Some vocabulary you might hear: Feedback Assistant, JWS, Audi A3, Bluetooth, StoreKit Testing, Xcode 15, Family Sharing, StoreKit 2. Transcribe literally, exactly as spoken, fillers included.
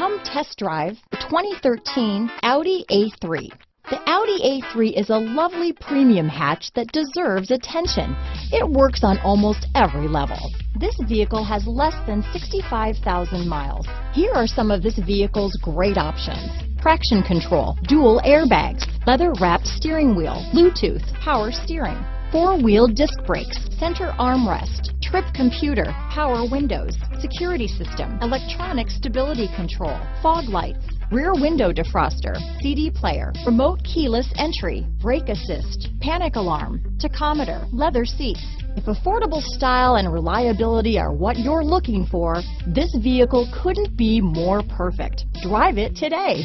Come test drive the twenty thirteen Audi A three. The Audi A three is a lovely premium hatch that deserves attention. It works on almost every level. This vehicle has less than sixty-five thousand miles. Here are some of this vehicle's great options: traction control, dual airbags, leather-wrapped steering wheel, Bluetooth, power steering, four-wheel disc brakes, center armrest, trip computer, power windows, security system, electronic stability control, fog lights, rear window defroster, C D player, remote keyless entry, brake assist, panic alarm, tachometer, leather seats. If affordable style and reliability are what you're looking for, this vehicle couldn't be more perfect. Drive it today.